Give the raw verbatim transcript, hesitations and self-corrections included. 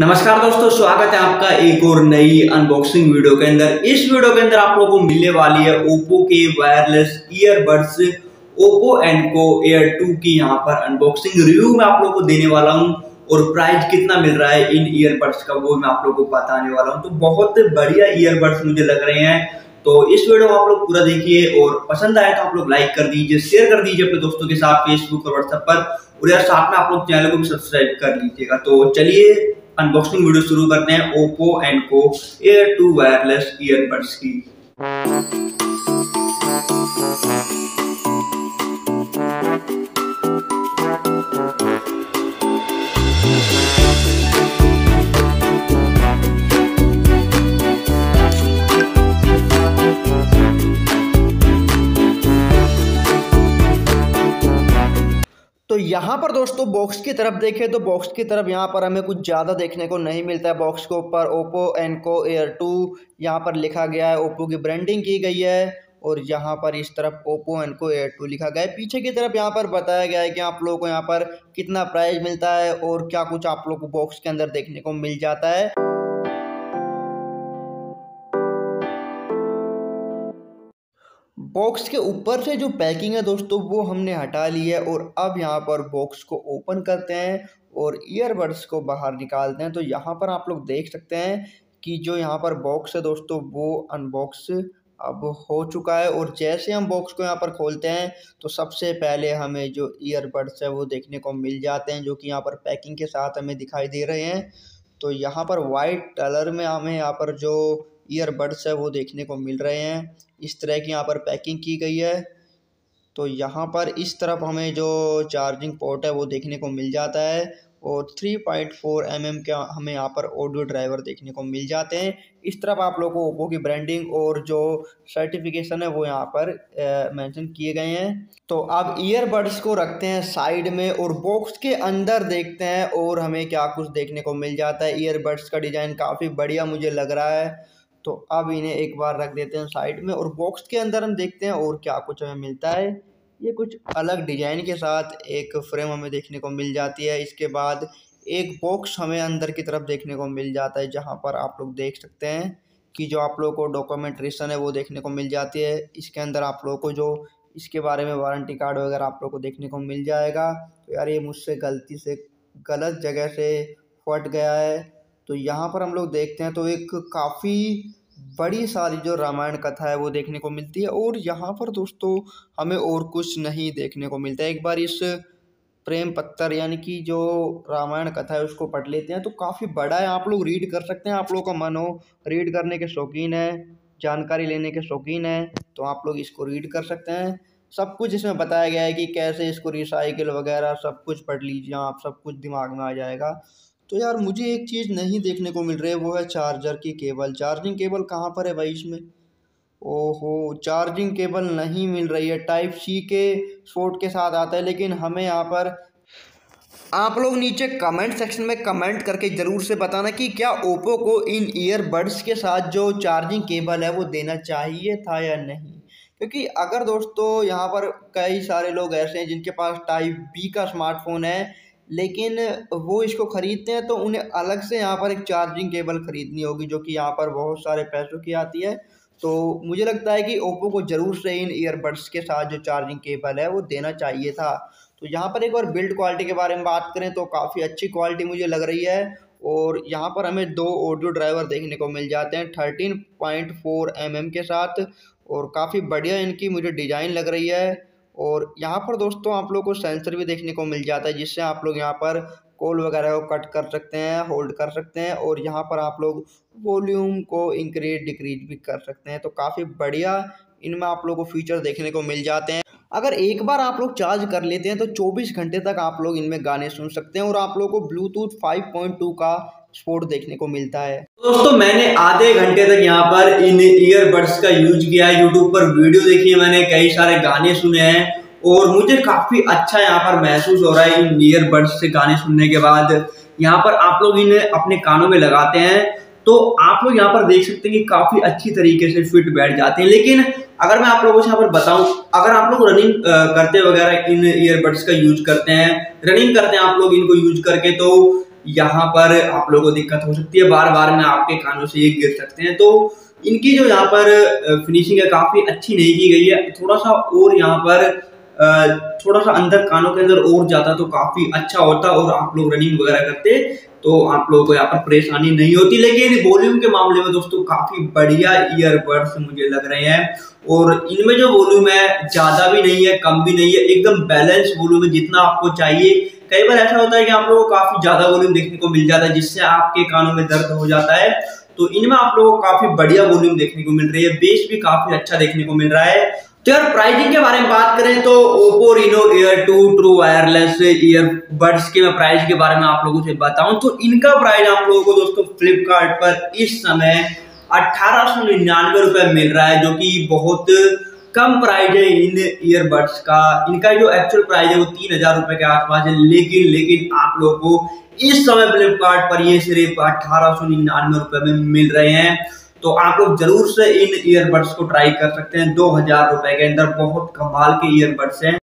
नमस्कार दोस्तों, स्वागत है आपका एक और नई अनबॉक्सिंग वीडियो के अंदर। इस वीडियो के अंदर आप लोगों को मिलने वाली है ओप्पो के wireless earbuds Oppo Enco Air two की यहाँ पर अनबॉक्सिंग रिव्यू में आप लोगों को देने वाला हूँ और प्राइस कितना मिल रहा है इन ईयरबड्स का वो मैं आप लोगों को बताने वाला हूँ। तो बहुत बढ़िया ईयरबड्स मुझे लग रहे हैं, तो इस वीडियो को आप लोग पूरा देखिए और पसंद आए तो आप लोग लाइक कर दीजिए, शेयर कर दीजिए अपने दोस्तों के साथ फेसबुक और व्हाट्सएप पर और यार साथ में आप लोग चैनल को भी सब्सक्राइब कर लीजिएगा। तो चलिए अनबॉक्सिंग वीडियो शुरू करते हैं Oppo Enco Air two wireless earbuds की। तो यहाँ पर दोस्तों बॉक्स की तरफ देखें तो बॉक्स की तरफ यहाँ पर हमें कुछ ज़्यादा देखने को नहीं मिलता है। बॉक्स के ऊपर ओप्पो एनको एयर टू यहाँ पर लिखा गया है, ओप्पो की ब्रांडिंग की गई है और यहाँ पर इस तरफ ओप्पो एनको एयर टू लिखा गया है। पीछे की तरफ यहाँ पर बताया गया है कि आप लोगों को यहाँ पर कितना प्राइस मिलता है और क्या कुछ आप लोग को बॉक्स के अंदर देखने को मिल जाता है। बॉक्स के ऊपर से जो पैकिंग है दोस्तों वो हमने हटा ली है और अब यहाँ पर बॉक्स को ओपन करते हैं और ईयरबड्स को बाहर निकालते हैं। तो यहाँ पर आप लोग देख सकते हैं कि जो यहाँ पर बॉक्स है दोस्तों वो अनबॉक्स अब हो चुका है और जैसे हम बॉक्स को यहाँ पर खोलते हैं तो सबसे पहले हमें जो ईयरबड्स है वो देखने को मिल जाते हैं, जो कि यहाँ पर पैकिंग के साथ हमें दिखाई दे रहे हैं। तो यहाँ पर वाइट कलर में हमें यहाँ पर जो ईयरबड्स है वो देखने को मिल रहे हैं, इस तरह की यहाँ पर पैकिंग की गई है। तो यहाँ पर इस तरफ हमें जो चार्जिंग पोर्ट है वो देखने को मिल जाता है और three point four M M का हमें यहाँ पर ऑडियो ड्राइवर देखने को मिल जाते हैं। इस तरफ आप लोगों को ओप्पो की ब्रांडिंग और जो सर्टिफिकेशन है वो यहाँ पर मेंशन किए गए हैं। तो अब ईयरबड्स को रखते हैं साइड में और बॉक्स के अंदर देखते हैं और हमें क्या कुछ देखने को मिल जाता है। ईयरबड्स का डिज़ाइन काफ़ी बढ़िया मुझे लग रहा है, तो अब इन्हें एक बार रख देते हैं साइड में और बॉक्स के अंदर हम देखते हैं और क्या कुछ हमें मिलता है। ये कुछ अलग डिज़ाइन के साथ एक फ्रेम हमें देखने को मिल जाती है। इसके बाद एक बॉक्स हमें अंदर की तरफ देखने को मिल जाता है, जहाँ पर आप लोग देख सकते हैं कि जो आप लोगों को डॉक्यूमेंटेशन है वो देखने को मिल जाती है। इसके अंदर आप लोगों को जो इसके बारे में वारंटी कार्ड वगैरह आप लोगों को देखने को मिल जाएगा। तो यार ये मुझसे गलती से गलत जगह से फट गया है, तो यहाँ पर हम लोग देखते हैं तो एक काफ़ी बड़ी सारी जो रामायण कथा है वो देखने को मिलती है और यहाँ पर दोस्तों हमें और कुछ नहीं देखने को मिलता है। एक बार इस प्रेम पत्तर यानी कि जो रामायण कथा है उसको पढ़ लेते हैं, तो काफ़ी बड़ा है, आप लोग रीड कर सकते हैं। आप लोगों का मन हो, रीड करने के शौकीन है, जानकारी लेने के शौकीन है, तो आप लोग इसको रीड कर सकते हैं। सब कुछ इसमें बताया गया है कि कैसे इसको रिसाइकिल वगैरह सब कुछ पढ़ लीजिए आप, सब कुछ दिमाग में आ जाएगा। तो यार मुझे एक चीज़ नहीं देखने को मिल रही है वो है चार्जर की केबल। चार्जिंग केबल कहाँ पर है भाई इसमें? ओहो, चार्जिंग केबल नहीं मिल रही है। टाइप सी के शॉर्ट के साथ आता है, लेकिन हमें यहाँ पर आप लोग नीचे कमेंट सेक्शन में कमेंट करके ज़रूर से बताना कि क्या ओप्पो को इन ईयरबड्स के साथ जो चार्जिंग केबल है वो देना चाहिए था या नहीं, क्योंकि अगर दोस्तों यहाँ पर कई सारे लोग ऐसे हैं जिनके पास टाइप बी का स्मार्टफोन है लेकिन वो इसको ख़रीदते हैं तो उन्हें अलग से यहाँ पर एक चार्जिंग केबल ख़रीदनी होगी, जो कि यहाँ पर बहुत सारे पैसों की आती है। तो मुझे लगता है कि ओप्पो को ज़रूर से इन ईयरबड्स के साथ जो चार्जिंग केबल है वो देना चाहिए था। तो यहाँ पर एक बार बिल्ड क्वालिटी के बारे में बात करें तो काफ़ी अच्छी क्वालिटी मुझे लग रही है और यहाँ पर हमें दो ऑडियो ड्राइवर देखने को मिल जाते हैं thirteen point four M M के साथ और काफ़ी बढ़िया इनकी मुझे डिज़ाइन लग रही है। और यहाँ पर दोस्तों आप लोगों को सेंसर भी देखने को मिल जाता है, जिससे आप लोग यहाँ पर कॉल वगैरह को कट कर सकते हैं, होल्ड कर सकते हैं और यहाँ पर आप लोग वॉल्यूम को इंक्रीज डिक्रीज भी कर सकते हैं। तो काफ़ी बढ़िया इनमें आप लोगों को फीचर देखने को मिल जाते हैं। अगर एक बार आप लोग चार्ज कर लेते हैं तो चौबीस घंटे तक आप लोग इनमें गाने सुन सकते हैं और आप लोगों को ब्लूटूथ फाइव पॉइंट टू का सपोर्ट देखने को मिलता है। दोस्तों मैंने आधे घंटे तक यहाँ पर इन ईयरबड्स का यूज किया है, यूट्यूब पर वीडियो देखी है मैंने, कई सारे गाने सुने हैं और मुझे काफ़ी अच्छा यहाँ पर महसूस हो रहा है इन ईयरबड्स से गाने सुनने के बाद। यहाँ पर आप लोग इन अपने कानों में लगाते हैं तो आप लोग यहाँ पर देख सकते हैं कि काफ़ी अच्छी तरीके से फिट बैठ जाते हैं। लेकिन अगर मैं आप लोगों से यहाँ पर बताऊं, अगर आप लोग रनिंग करते वगैरह इन ईयरबड्स का यूज करते हैं, रनिंग करते हैं आप लोग इनको यूज करके, तो यहाँ पर आप लोगों को दिक्कत हो सकती है, बार बार में आपके कानों से ये गिर सकते हैं। तो इनकी जो यहाँ पर फिनिशिंग है काफ़ी अच्छी नहीं की गई है, थोड़ा सा और यहाँ पर थोड़ा सा अंदर कानों के अंदर और जाता तो काफ़ी अच्छा होता और आप लोग रनिंग वगैरह करते तो आप लोगों को यहाँ पर परेशानी नहीं होती। लेकिन वॉल्यूम के मामले में दोस्तों काफ़ी बढ़िया ईयरबड्स मुझे लग रहे हैं और इनमें जो वॉल्यूम है ज़्यादा भी नहीं है कम भी नहीं है, एकदम बैलेंस वॉल्यूम है जितना आपको चाहिए। कई बार ऐसा होता है कि आप लोगों को काफ़ी ज़्यादा वॉल्यूम देखने को मिल जाता है जिससे आपके कानों में दर्द हो जाता है, तो इनमें आप लोगों को काफ़ी बढ़िया वॉल्यूम देखने को मिल रही है, बेस भी काफ़ी अच्छा देखने को मिल रहा है। तो यार प्राइसिंग के बारे में बात करें तो Oppo Enco Air two true wireless earbuds के मैं प्राइस के बारे में आप लोगों से बताऊं तो इनका प्राइस आप लोगों को दोस्तों फ्लिपकार्ट पर इस समय अठारह सौ निन्यानवे रुपये मिल रहा है, जो कि बहुत कम प्राइस है इन ईयरबड्स का। इनका जो एक्चुअल प्राइस है वो तीन हजार रुपये के आसपास है, लेकिन लेकिन आप लोगों को इस समय फ्लिपकार्ट पर ये सिर्फ अठारह सौ निन्यानवे रुपये में मिल रहे हैं। तो आप लोग जरूर से इन ईयरबड्स को ट्राई कर सकते हैं, दो हजार रुपए के अंदर बहुत कमाल के ईयरबड्स हैं।